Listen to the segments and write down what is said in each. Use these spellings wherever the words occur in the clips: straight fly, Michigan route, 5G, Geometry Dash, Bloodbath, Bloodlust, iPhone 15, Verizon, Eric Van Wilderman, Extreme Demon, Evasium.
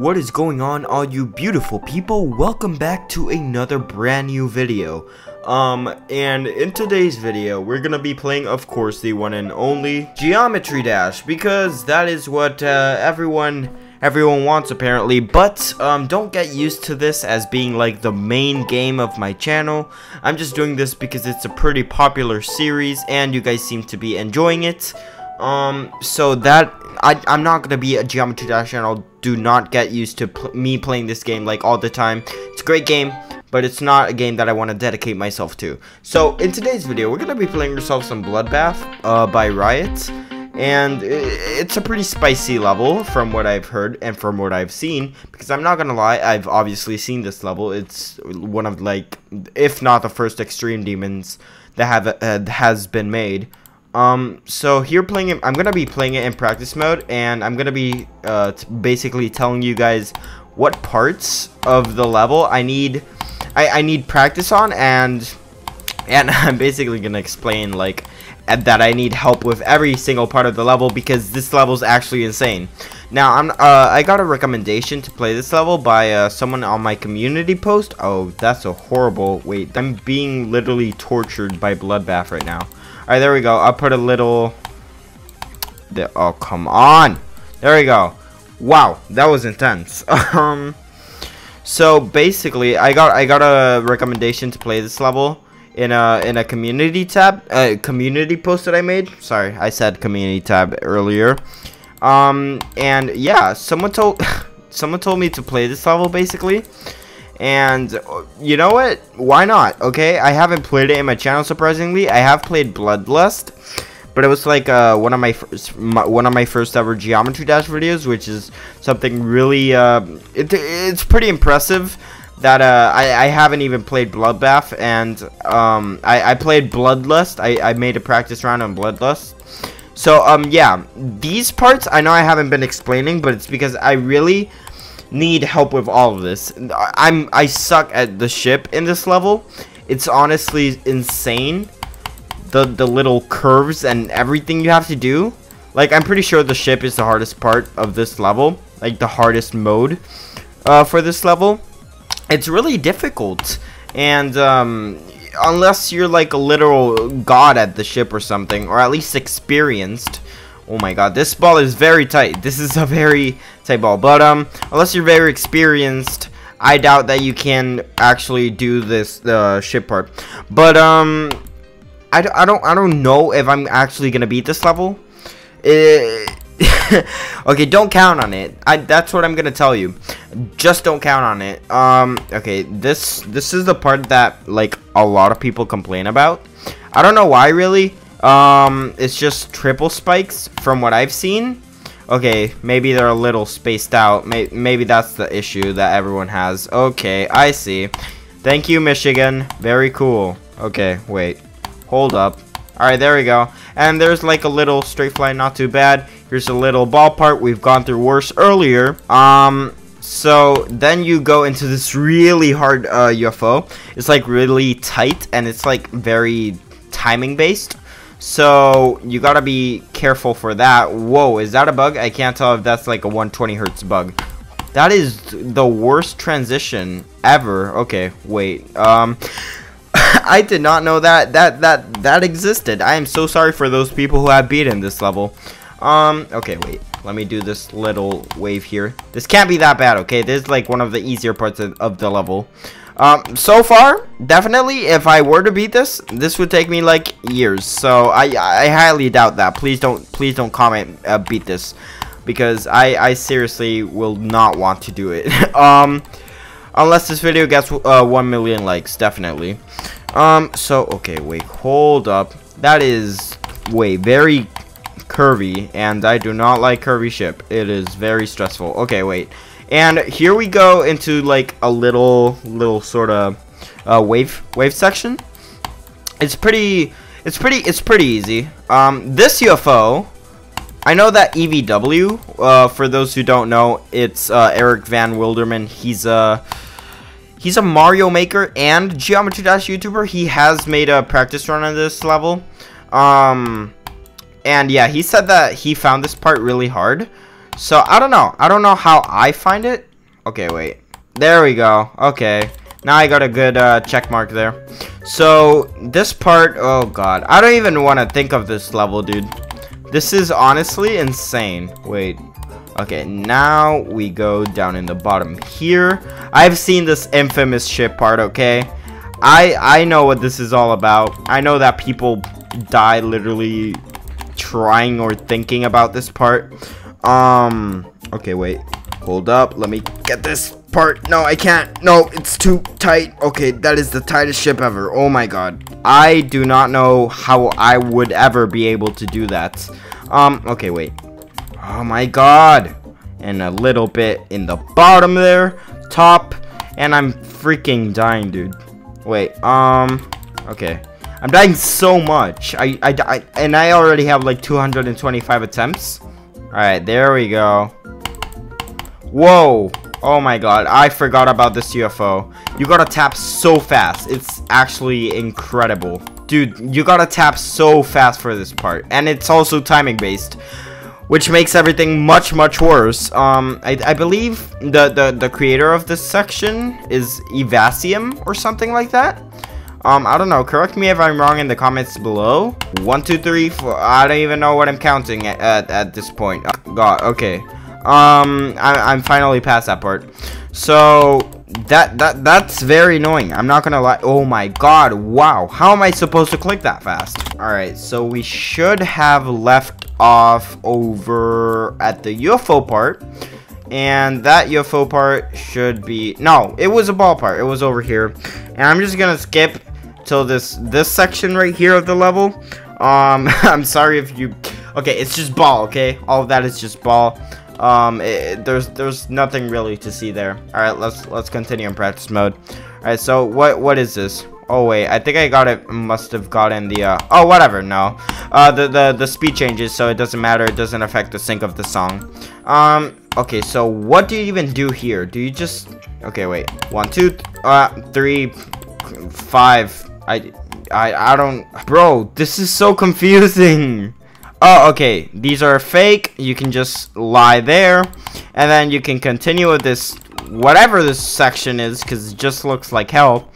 What is going on, all you beautiful people? Welcome back to another brand new video. And in today's video, we're gonna be playing, of course, the one and only Geometry Dash, because that is what everyone wants, apparently. But don't get used to this as being like the main game of my channel. I'm just doing this because it's a pretty popular series and you guys seem to be enjoying it. So that I'm not gonna be a Geometry Dash channel. Do not get used to me playing this game like all the time. It's a great game, but it's not a game that I want to dedicate myself to. So in today's video, we're gonna be playing ourselves some Bloodbath by Riot, and it's a pretty spicy level from what I've heard and from what I've seen, because I'm not gonna lie, I've obviously seen this level. It's one of, like, if not the first extreme demons that has been made. So here playing it, I'm gonna be playing it in practice mode, and I'm gonna be basically telling you guys what parts of the level I need practice on, and I'm basically gonna explain, like, that I need help with every single part of the level, because this level's actually insane. Now, I got a recommendation to play this level by someone on my community post. Oh, that's a horrible, wait, I'm being literally tortured by Bloodbath right now. Alright, there we go. I'll put a little... Oh, come on! There we go. Wow, that was intense. So basically, I got a recommendation to play this level in a community tab, community post that I made. Sorry, I said community tab earlier. And yeah, someone told me to play this level basically. And you know what? Why not? Okay, I haven't played it in my channel, surprisingly. I have played Bloodlust, but it was like one of my first ever Geometry Dash videos, which is something really it's pretty impressive that I haven't even played Bloodbath, and I played Bloodlust. I made a practice round on Bloodlust. So yeah, these parts I know I haven't been explaining, but it's because I really need help with all of this. I suck at the ship in this level. It's honestly insane, the little curves and everything you have to do. Like, I'm pretty sure the ship is the hardest part of this level, like the hardest mode for this level. It's really difficult, and unless you're like a literal god at the ship or something, or at least experienced. Oh my god, this ball is very tight. This is a very tight ball. But unless you're very experienced, I doubt that you can actually do this ship part. But I don't know if I'm actually gonna beat this level. Okay, don't count on it. That's what I'm gonna tell you. Just don't count on it. Okay, this is the part that, like, a lot of people complain about. I don't know why, really. It's just triple spikes from what I've seen. Okay, maybe they're a little spaced out. Maybe that's the issue that everyone has. Okay, I see. Thank you, Michigan. Very cool. Okay, wait. Hold up. Alright, there we go. And there's like a little straight fly, not too bad. Here's a little ball part. We've gone through worse earlier. So then you go into this really hard UFO. It's like really tight, and it's like very timing based. So you gotta be careful for that. Whoa, is that a bug? I can't tell if that's like a 120 hertz bug. That is the worst transition ever. Okay, wait. I did not know that existed. I am so sorry for those people who have beaten this level. Okay, wait. Let me do this little wave here. This can't be that bad, okay? This is like one of the easier parts of the level. So far, definitely, if I were to beat this, this would take me like years. So I highly doubt that. Please don't comment beat this, because I seriously will not want to do it. Unless this video gets 1 million likes, definitely. So okay, wait, hold up. That is very curvy, and I do not like curvy ship. It is very stressful. Okay, wait. And here we go into like a little sort of wave section. It's pretty easy. This UFO, I know that EVW. For those who don't know, it's Eric Van Wilderman. He's a Mario maker and Geometry Dash YouTuber. He has made a practice run on this level. And yeah, he said that he found this part really hard. So I don't know how I find it. Okay, wait. There we go. Okay. Now I got a good check mark there. So, this part... Oh, God. I don't even want to think of this level, dude. This is honestly insane. Wait. Okay, now we go down in the bottom here. I've seen this infamous ship part, okay? I know what this is all about. I know that people die literally trying or thinking about this part. Okay, wait. Hold up. Let me get this part. No, I can't. No, it's too tight. Okay, that is the tightest ship ever. Oh my god. I do not know how I would ever be able to do that. Okay, wait. Oh my god. And a little bit in the bottom there. Top. And I'm freaking dying, dude. Wait, okay. I'm dying so much. I already have like 225 attempts. Alright, there we go. Whoa. Oh my god, I forgot about this UFO. You gotta tap so fast. It's actually incredible. Dude, you gotta tap so fast for this part. And it's also timing based, which makes everything much, much worse. I believe the creator of this section is Evasium or something like that. I don't know. Correct me if I'm wrong in the comments below. 1, 2, 3, 4. I don't even know what I'm counting at this point. Oh, god. Okay. I'm finally past that part. So that's very annoying. I'm not gonna lie. Oh my god. Wow. How am I supposed to click that fast? All right. So we should have left off over at the UFO part, and that UFO part should be, no, it was a ball part, it was over here, and I'm just gonna skip till this section right here of the level. I'm sorry if you, okay, it's just ball, okay, all of that is just ball. There's nothing really to see there. All right, let's continue in practice mode. All right, so what is this? Oh wait, I think I got it. Must have gotten the oh whatever. No, the speed changes, so it doesn't matter. It doesn't affect the sync of the song. Okay, so what do you even do here? Do you just, okay, wait, 1, 2, 3, 5. I don't, bro. This is so confusing. Oh, okay. These are fake. You can just lie there, and then you can continue with this whatever this section is, because it just looks like hell.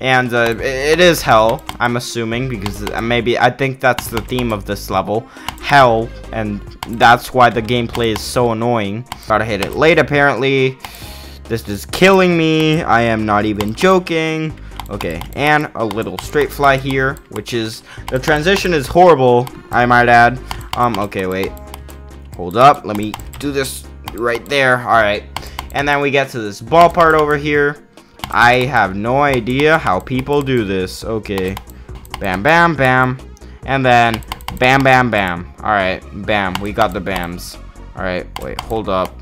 And it is hell, I'm assuming, because maybe, I think that's the theme of this level, hell, and that's why the gameplay is so annoying. Gotta hit it late, apparently. This is killing me. I am not even joking. Okay, and a little straight fly here, which is, the transition is horrible, I might add. Okay, wait, hold up, let me do this right there. All right, and then we get to this ball part over here. I have no idea how people do this. Okay, bam, bam, bam, and then bam, bam, bam. All right, bam, we got the bams. All right, wait, hold up,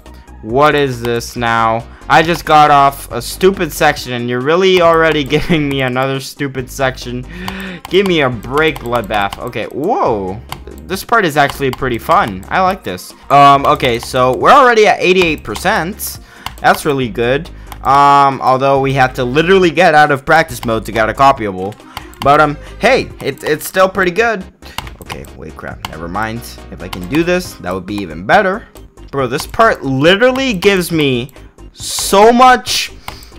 what is this now? I just got off a stupid section, and you're really already giving me another stupid section. Give me a break, Bloodbath. Okay, whoa, this part is actually pretty fun. I like this. Okay, so we're already at 88%. That's really good. Although we have to literally get out of practice mode to get a copyable, but hey, it's still pretty good. Okay, wait, crap, never mind. If I can do this, that would be even better. Bro, this part literally gives me so much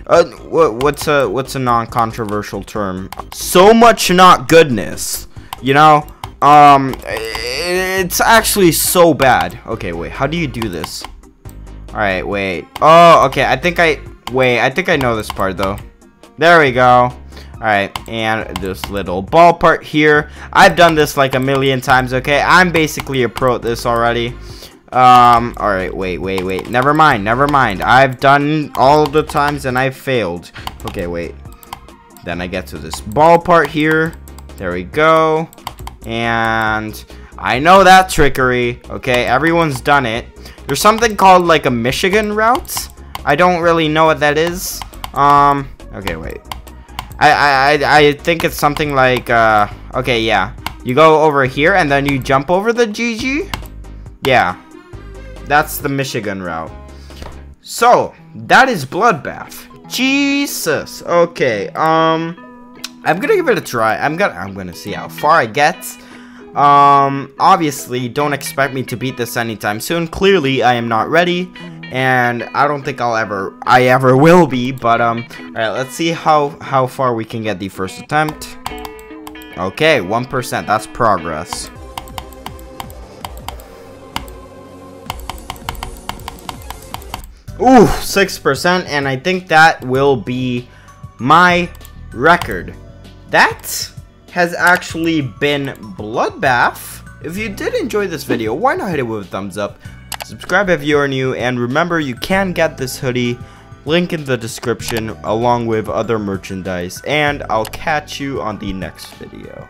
what's a non-controversial term, so much not goodness, you know. It's actually so bad. Okay, wait, how do you do this? All right, wait, oh, okay, I think I know this part, though. There we go. Alright, and this little ball part here. I've done this like a million times, okay? I'm basically a pro at this already. Alright, wait. Never mind. I've done all the times and I've failed. Okay, wait. Then I get to this ball part here. There we go. And I know that trickery, okay? Everyone's done it. There's something called like a Michigan route. I don't really know what that is. Okay, wait. I think it's something like, okay, yeah. You go over here, and then you jump over the GG? Yeah. That's the Michigan route. So, that is Bloodbath. Jesus. Okay, I'm gonna give it a try. I'm gonna see how far I get. Obviously, don't expect me to beat this anytime soon. Clearly, I am not ready. and I don't think I ever will be, but alright, let's see how far we can get the first attempt. Okay, 1%, that's progress. Ooh, 6%, and I think that will be my record. That has actually been Bloodbath. If you did enjoy this video, why not hit it with a thumbs up? Subscribe if you are new, and remember you can get this hoodie, link in the description, along with other merchandise, and I'll catch you on the next video.